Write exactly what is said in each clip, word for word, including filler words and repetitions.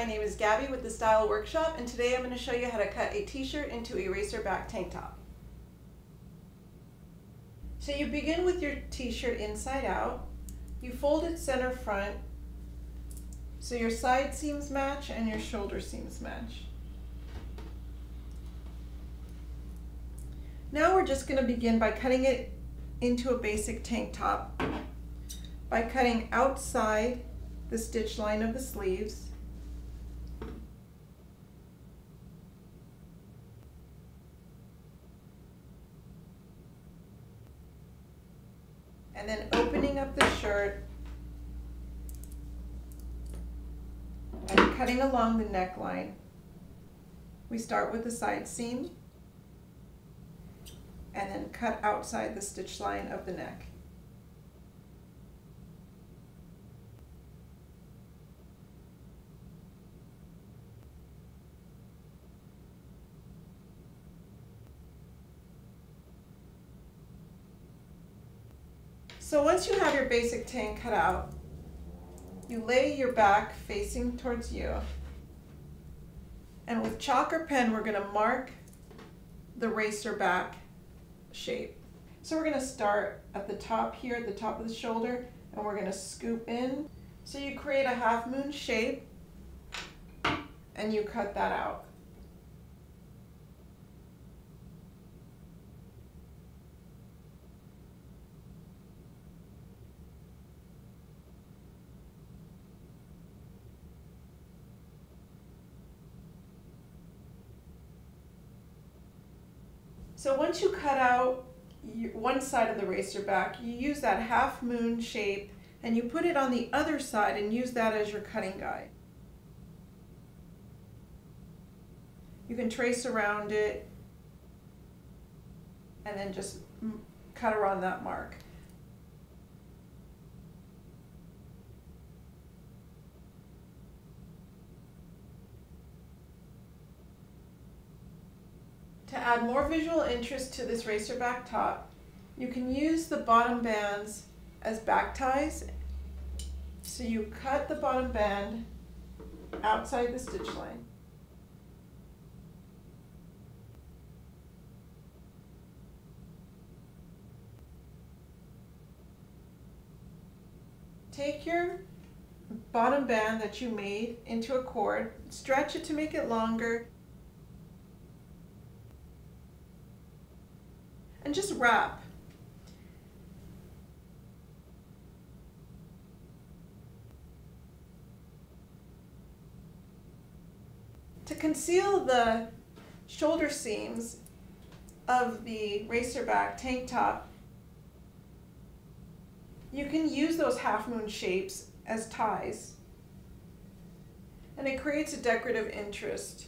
my name is Gabby with the Style Workshop, and today I'm going to show you how to cut a t-shirt into a racer back tank top. So you begin with your t-shirt inside out, you fold it center front so your side seams match and your shoulder seams match. Now we're just going to begin by cutting it into a basic tank top by cutting outside the stitch line of the sleeves. And then opening up the shirt and cutting along the neckline. We start with the side seam and then cut outside the stitch line of the neck. So once you have your basic tank cut out, you lay your back facing towards you, and with chalk or pen we're going to mark the racer back shape. So we're going to start at the top here, at the top of the shoulder, and we're going to scoop in. So you create a half moon shape and you cut that out. So once you cut out one side of the racer back, you use that half moon shape and you put it on the other side and use that as your cutting guide. You can trace around it and then just cut around that mark. To add more visual interest to this racer back top, you can use the bottom bands as back ties. So you cut the bottom band outside the stitch line. Take your bottom band that you made into a cord, stretch it to make it longer, and just wrap. To conceal the shoulder seams of the racer back tank top, you can use those half moon shapes as ties, and it creates a decorative interest.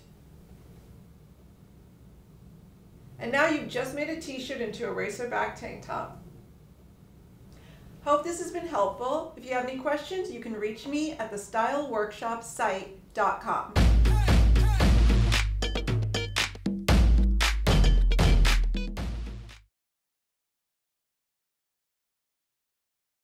And now you've just made a t-shirt into a racer back tank top. Hope this has been helpful. If you have any questions, you can reach me at the style workshop site dot com.